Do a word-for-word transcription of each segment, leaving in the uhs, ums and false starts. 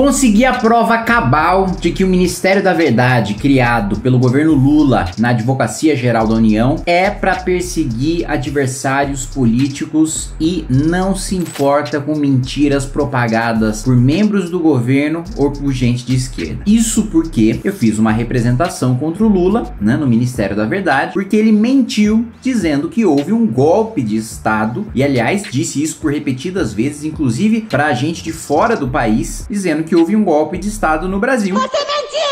Consegui a prova cabal de que o Ministério da Verdade, criado pelo governo Lula na Advocacia Geral da União, é para perseguir adversários políticos e não se importa com mentiras propagadas por membros do governo ou por gente de esquerda. Isso porque eu fiz uma representação contra o Lula, né, no Ministério da Verdade, porque ele mentiu dizendo que houve um golpe de Estado e, aliás, disse isso por repetidas vezes, inclusive para gente de fora do país, dizendo que que houve um golpe de Estado no Brasil. Você mentiu!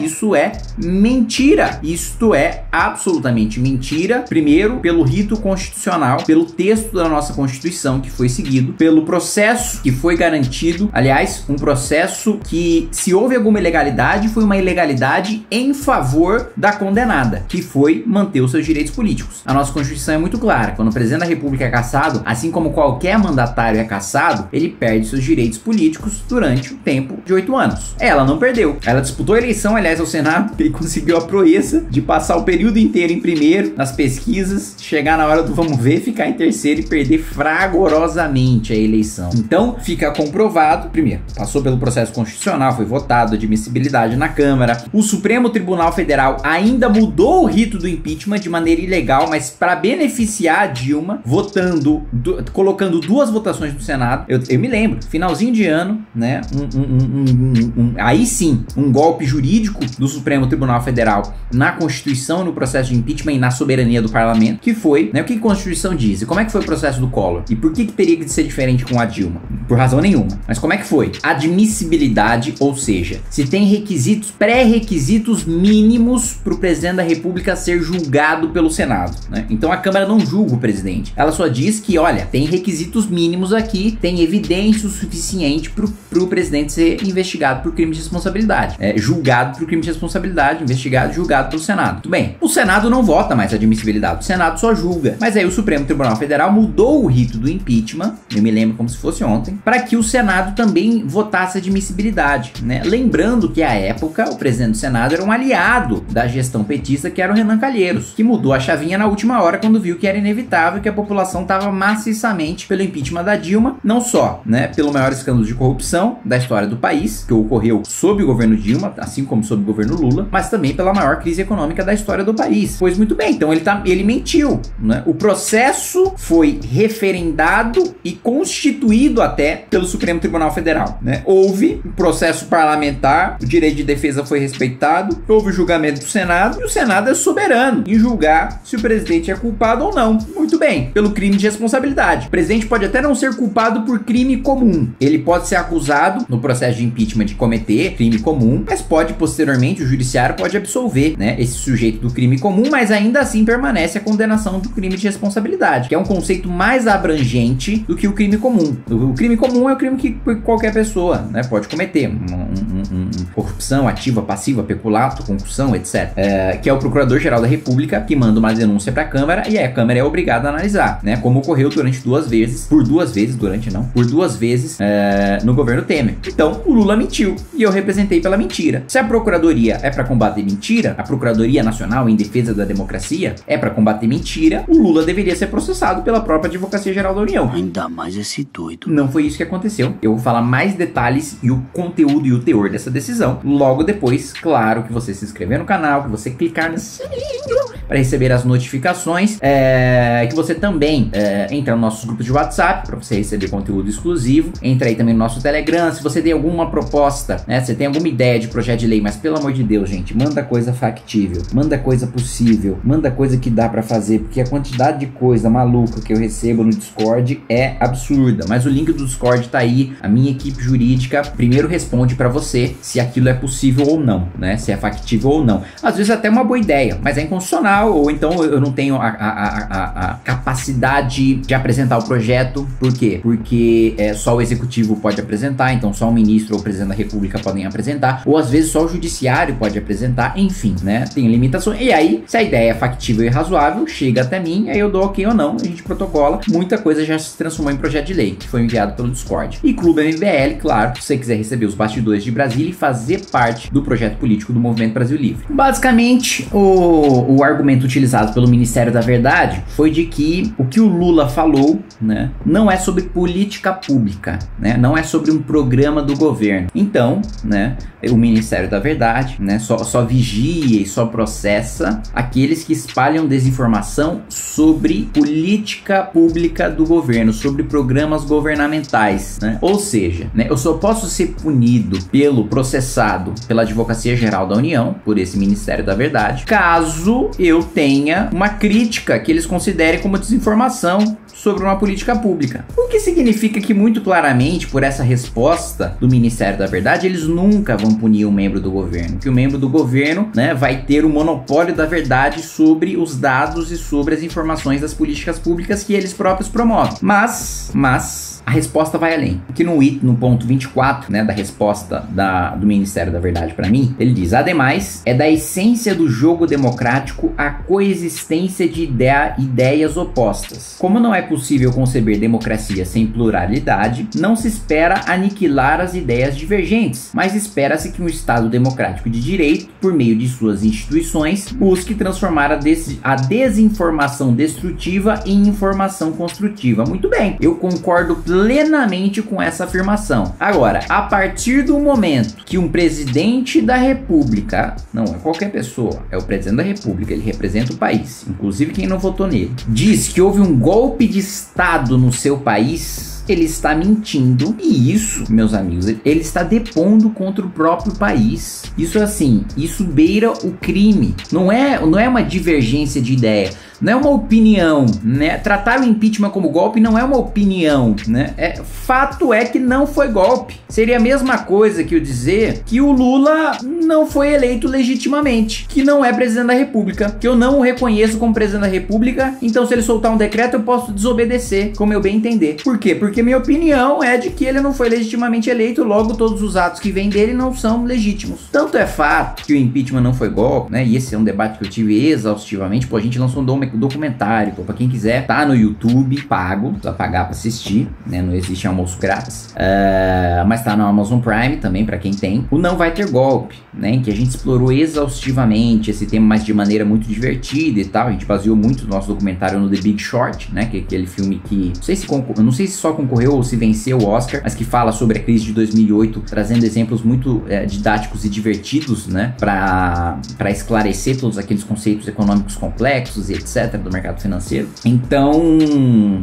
E isso é mentira. Isto é absolutamente mentira. Primeiro, pelo rito constitucional, pelo texto da nossa Constituição que foi seguido, pelo processo que foi garantido. Aliás, um processo que, se houve alguma ilegalidade, foi uma ilegalidade em favor da condenada, que foi manter os seus direitos políticos. A nossa Constituição é muito clara. Quando o presidente da República é cassado, assim como qualquer mandatário é cassado, ele perde seus direitos políticos durante o tempo de oito anos. Ela não perdeu. Ela disputou a eleição, aliás, ao Senado, e conseguiu a proeza de passar o período inteiro em primeiro nas pesquisas, chegar na hora do vamos ver, ficar em terceiro e perder fragorosamente a eleição. Então, fica comprovado, primeiro, passou pelo processo constitucional, foi votado, admissibilidade na Câmara. O Supremo Tribunal Federal ainda mudou o rito do impeachment de maneira ilegal, mas para beneficiar a Dilma, votando, do, colocando duas votações do Senado. Eu, eu me lembro, finalzinho de ano, né, um, um Um, um, um, um, aí sim, um golpe jurídico do Supremo Tribunal Federal na Constituição, no processo de impeachment e na soberania do parlamento, que foi, né, o que a Constituição diz e como é que foi o processo do Collor e por que que teria que ser diferente com a Dilma? Por razão nenhuma. Mas como é que foi? Admissibilidade, ou seja, se tem requisitos, pré-requisitos mínimos para o presidente da República ser julgado pelo Senado, né? Então a Câmara não julga o presidente, ela só diz que, olha, tem requisitos mínimos aqui, tem evidência o suficiente para o presidente ser investigado por crime de responsabilidade. É, julgado por crime de responsabilidade, investigado, julgado pelo Senado. Tudo bem. O Senado não vota mais admissibilidade, o Senado só julga. Mas aí o Supremo Tribunal Federal mudou o rito do impeachment, eu me lembro como se fosse ontem, para que o Senado também votasse admissibilidade, né? Lembrando que, à época, o presidente do Senado era um aliado da gestão petista, que era o Renan Calheiros, que mudou a chavinha na última hora quando viu que era inevitável, que a população estava maciçamente pelo impeachment da Dilma, não só, né, pelo maior escândalo de corrupção da história do país, que ocorreu sob o governo Dilma, assim como sob o governo Lula, mas também pela maior crise econômica da história do país. Pois muito bem, então ele, tá, ele mentiu, né? O processo foi referendado e constituído até pelo Supremo Tribunal Federal, né? Houve um processo parlamentar, o direito de defesa foi respeitado, houve o julgamento do Senado, e o Senado é soberano em julgar se o presidente é culpado ou não. Muito bem, pelo crime de responsabilidade. O presidente pode até não ser culpado por crime comum, ele pode ser acusado no processo de impeachment de cometer crime comum, mas pode, posteriormente, o judiciário pode absolver, né, esse sujeito do crime comum, mas ainda assim permanece a condenação do crime de responsabilidade, que é um conceito mais abrangente do que o crime comum. O crime comum é o crime que qualquer pessoa, né, pode cometer, um, um, um, corrupção ativa, passiva, peculato, concussão, etcétera. É, que é o Procurador-Geral da República que manda uma denúncia para a Câmara e aí a Câmara é obrigada a analisar, né, como ocorreu durante duas vezes, por duas vezes, durante não, por duas vezes é, no governo Temer. Então, o Lula mentiu e eu representei pela mentira. Se a Procuradoria é para combater mentira, a Procuradoria Nacional em Defesa da Democracia é para combater mentira, o Lula deveria ser processado pela própria Advocacia Geral da União. Ainda mais esse doido. Não foi isso que aconteceu. Eu vou falar mais detalhes e o conteúdo e o teor dessa decisão logo depois, claro, que você se inscrever no canal, que você clicar nesse sininho para receber as notificações, é, que você também é, entra no nosso grupo de WhatsApp para você receber conteúdo exclusivo, entra aí também no nosso Telegram, se você tem alguma proposta, né? Você tem alguma ideia de projeto de lei, mas pelo amor de Deus, gente, manda coisa factível, manda coisa possível, manda coisa que dá pra fazer, porque a quantidade de coisa maluca que eu recebo no Discord é absurda. Mas o link do Discord tá aí, a minha equipe jurídica primeiro responde pra você se aquilo é possível ou não, né? Se é factível ou não. Às vezes até uma boa ideia, mas é inconstitucional, ou então eu não tenho a, a, a, a capacidade de apresentar o projeto. Por quê? Porque é, só o executivo pode apresentar, então só o ministro ou o presidente da República podem apresentar, ou às vezes só o judiciário pode apresentar, enfim, né, tem limitações. E aí, se a ideia é factível e razoável, chega até mim, aí eu dou ok ou não, a gente protocola. Muita coisa já se transformou em projeto de lei, que foi enviado pelo Discord. E Clube M B L, claro, se você quiser receber os bastidores de Brasília e fazer parte do projeto político do Movimento Brasil Livre. Basicamente, o, o argumento argumento utilizado pelo Ministério da Verdade foi de que o que o Lula falou, né, não é sobre política pública, né, não é sobre um programa do governo. Então, né, o Ministério da Verdade, né, só, só vigia e só processa aqueles que espalham desinformação sobre política pública do governo, sobre programas governamentais, né? Ou seja, né, eu só posso ser punido pelo processado pela Advocacia Geral da União, por esse Ministério da Verdade, caso eu tenha uma crítica que eles considerem como desinformação sobre uma política pública. O que significa que, muito claramente, por essa resposta do Ministério da Verdade, eles nunca vão punir um membro do governo, que o membro do governo, né, vai ter o monopólio da verdade sobre os dados e sobre as informações das políticas públicas que eles próprios promovem. Mas, mas, a resposta vai além. Aqui no I T, no ponto vinte e quatro, né, da resposta da, do Ministério da Verdade para mim, ele diz: ademais, é da essência do jogo democrático a coexistência de ideia, ideias opostas. Como não é possível conceber democracia sem pluralidade, não se espera aniquilar as ideias divergentes, mas espera-se que um Estado democrático de direito, por meio de suas instituições, busque transformar a, des a desinformação destrutiva em informação construtiva. Muito bem, eu concordo plenamente com essa afirmação. Agora, a partir do momento que um presidente da República, não é qualquer pessoa, é o presidente da República, ele representa o país, inclusive quem não votou nele, diz que houve um golpe de de Estado no seu país, ele está mentindo, e isso, meus amigos, ele está depondo contra o próprio país. Isso, assim, isso beira o crime. Não é, não é uma divergência de ideia, não é uma opinião, né? Tratar o impeachment como golpe não é uma opinião, né? É, fato é que não foi golpe. Seria a mesma coisa que eu dizer que o Lula não foi eleito legitimamente, que não é presidente da República, que eu não o reconheço como presidente da República, então se ele soltar um decreto eu posso desobedecer, como eu bem entender. Por quê? Porque Porque minha opinião é de que ele não foi legitimamente eleito, logo todos os atos que vêm dele não são legítimos. Tanto é fato que o impeachment não foi golpe, né? E esse é um debate que eu tive exaustivamente. Pô, a gente lançou um documentário, pô, pra quem quiser, tá no YouTube, pago, precisa pagar pra assistir, né? Não existe almoço grátis. Uh, mas tá no Amazon Prime também, pra quem tem. O Não Vai Ter Golpe, né? Em que a gente explorou exaustivamente esse tema, mas de maneira muito divertida e tal. A gente baseou muito o nosso documentário no The Big Short, né? Que é aquele filme que, não sei se concor... não sei se só concorreu ou se venceu o Oscar, mas que fala sobre a crise de dois mil e oito, trazendo exemplos muito é, didáticos e divertidos, né, para para esclarecer todos aqueles conceitos econômicos complexos e etcétera do mercado financeiro. Então,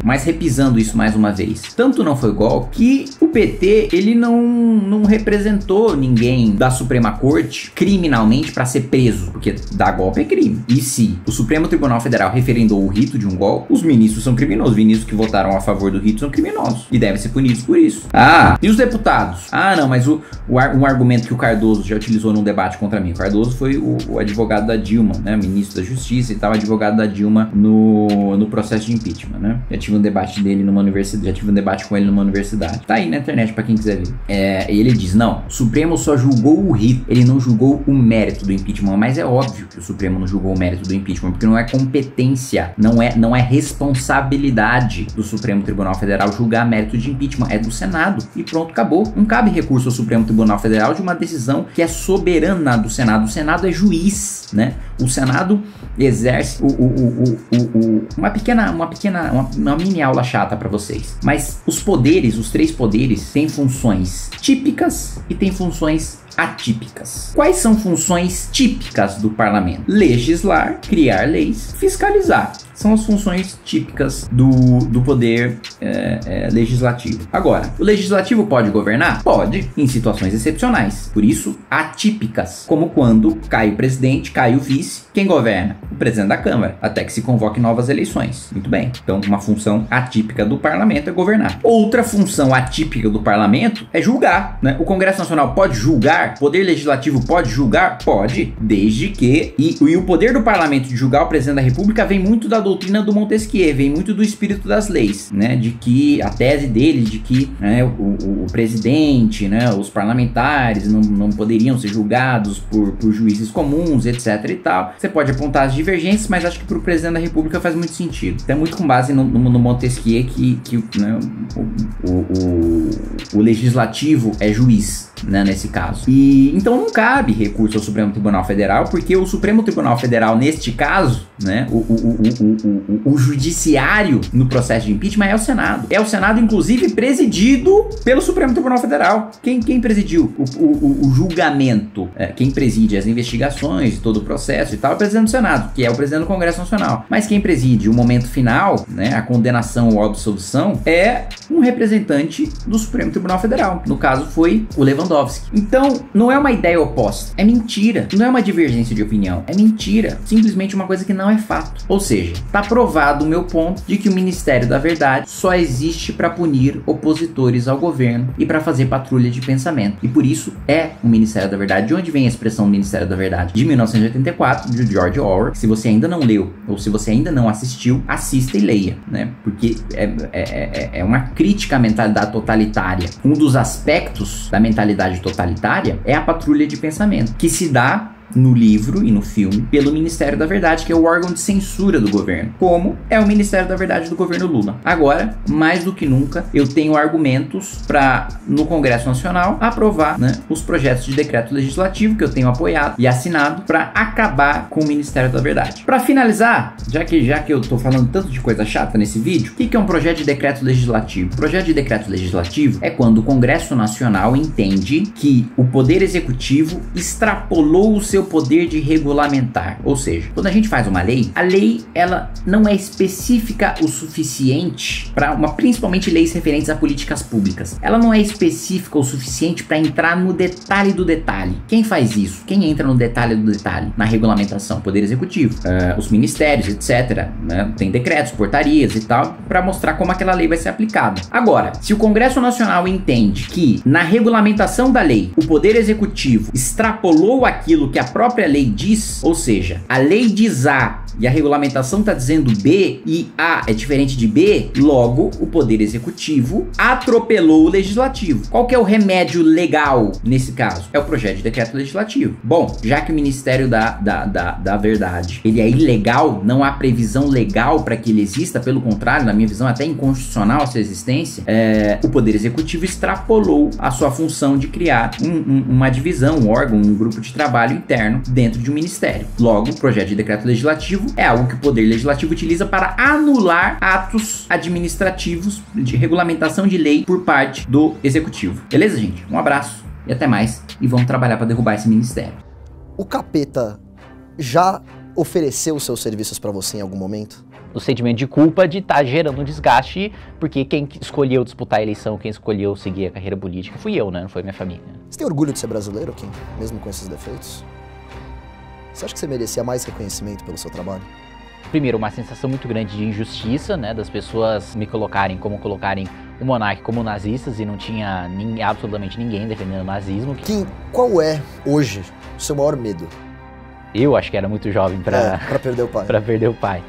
mas repisando isso mais uma vez, tanto não foi golpe que o P T, ele não não representou ninguém da Suprema Corte criminalmente para ser preso, porque dar golpe é crime. E se o Supremo Tribunal Federal referendou o rito de um golpe, os ministros são criminosos, os ministros que votaram a favor do rito são criminosos e devem ser punidos por isso. Ah, e os deputados? Ah, não, mas o, o, um argumento que o Cardoso já utilizou num debate contra mim. O Cardoso foi o, o advogado da Dilma, né? Ministro da Justiça e tal, advogado da Dilma no, no processo de impeachment, né? Já tive um debate dele numa universidade, já tive um debate com ele numa universidade. Tá aí na internet pra quem quiser ver. É, ele diz: não, o Supremo só julgou o rito, ele não julgou o mérito do impeachment. Mas é óbvio que o Supremo não julgou o mérito do impeachment, porque não é competência, não é, não é responsabilidade do Supremo Tribunal Federal julgar mérito de impeachment, é do Senado e pronto, acabou. Não cabe recurso ao Supremo Tribunal Federal de uma decisão que é soberana do Senado. O Senado é juiz, né? O Senado exerce o, o, o, o, o, uma pequena, uma pequena, uma, uma mini aula chata para vocês. Mas os poderes, os três poderes, têm funções típicas e têm funções atípicas. Quais são funções típicas do parlamento? Legislar, criar leis, fiscalizar. São as funções típicas do, do poder é, é, legislativo. Agora, o legislativo pode governar? Pode, em situações excepcionais. Por isso, atípicas, como quando cai o presidente, cai o vice. Quem governa? O presidente da Câmara, até que se convoque novas eleições. Muito bem. Então, uma função atípica do parlamento é governar. Outra função atípica do parlamento é julgar, né? O Congresso Nacional pode julgar? O poder legislativo pode julgar? Pode, desde que... E, e o poder do parlamento de julgar o presidente da República vem muito da doutrina do Montesquieu, vem muito do espírito das leis, né? De que a tese dele, de que, né, o, o, o presidente, né, os parlamentares não, não poderiam ser julgados por, por juízes comuns, etcétera e tal. Você pode apontar as divergências, mas acho que para o presidente da República faz muito sentido. Até muito com base no, no, no Montesquieu, que, que né, o, o, o, o legislativo é juiz, né, nesse caso. E então não cabe recurso ao Supremo Tribunal Federal, porque o Supremo Tribunal Federal, neste caso, né, o, o, o, o, o, o judiciário no processo de impeachment é o Senado. É o Senado, inclusive, presidido pelo Supremo Tribunal Federal. Quem, quem presidiu o, o, o julgamento, é, quem preside as investigações, todo o processo e tal, é o presidente do Senado, que é o presidente do Congresso Nacional. Mas quem preside o momento final, né, a condenação ou a absolvição, é um representante do Supremo Tribunal Federal. No caso, foi o Lewandowski. Então, não é uma ideia oposta, é mentira. Não é uma divergência de opinião, é mentira. Simplesmente uma coisa que não é fato. Ou seja, tá provado o meu ponto de que o Ministério da Verdade só existe para punir opositores ao governo e para fazer patrulha de pensamento. E por isso é o Ministério da Verdade. De onde vem a expressão Ministério da Verdade? De mil novecentos e oitenta e quatro, de George Orwell. Se você ainda não leu, ou se você ainda não assistiu, assista e leia, né? Porque é, é, é uma crítica à mentalidade totalitária. Um dos aspectos da mentalidade totalitária é a patrulha de pensamento, que se dá no livro e no filme pelo Ministério da Verdade, que é o órgão de censura do governo, como é o Ministério da Verdade do governo Lula. Agora, mais do que nunca, eu tenho argumentos para, no Congresso Nacional, aprovar, né, os projetos de decreto legislativo que eu tenho apoiado e assinado para acabar com o Ministério da Verdade. Para finalizar, já que, já que eu tô falando tanto de coisa chata nesse vídeo, o que, que é um projeto de decreto legislativo? Projeto de decreto legislativo é quando o Congresso Nacional entende que o Poder Executivo extrapolou o seu poder de regulamentar, ou seja, quando a gente faz uma lei, a lei ela não é específica o suficiente para uma, principalmente leis referentes a políticas públicas, ela não é específica o suficiente para entrar no detalhe do detalhe. Quem faz isso? Quem entra no detalhe do detalhe? Na regulamentação, Poder Executivo, uh, os ministérios, etcétera, né? Tem decretos, portarias e tal, para mostrar como aquela lei vai ser aplicada. Agora, se o Congresso Nacional entende que na regulamentação da lei, o Poder Executivo extrapolou aquilo que a a própria lei diz, ou seja, a lei diz A e a regulamentação está dizendo B e A é diferente de B, logo o Poder Executivo atropelou o Legislativo. Qual que é o remédio legal nesse caso? É o projeto de decreto legislativo. Bom, já que o Ministério da, da, da, da Verdade ele é ilegal, não há previsão legal para que ele exista, pelo contrário, na minha visão até inconstitucional a sua existência, é, o Poder Executivo extrapolou a sua função de criar um, um, uma divisão, um órgão, um grupo de trabalho interno dentro de um ministério. Logo, o projeto de decreto legislativo é algo que o Poder Legislativo utiliza para anular atos administrativos de regulamentação de lei por parte do Executivo. Beleza, gente? Um abraço e até mais. E vamos trabalhar para derrubar esse ministério. O capeta já ofereceu seus serviços para você em algum momento? O sentimento de culpa de estar tá gerando um desgaste, porque quem escolheu disputar a eleição, quem escolheu seguir a carreira política, fui eu, né? Não foi minha família. Você tem orgulho de ser brasileiro, Kim? Mesmo com esses defeitos? Você acha que você merecia mais reconhecimento pelo seu trabalho? Primeiro, uma sensação muito grande de injustiça, né? Das pessoas me colocarem como colocarem o Monark como nazistas e não tinha nem, absolutamente ninguém defendendo o nazismo. Kim, qual é, hoje, o seu maior medo? Eu acho que era muito jovem para... É, para perder o pai. Para perder o pai.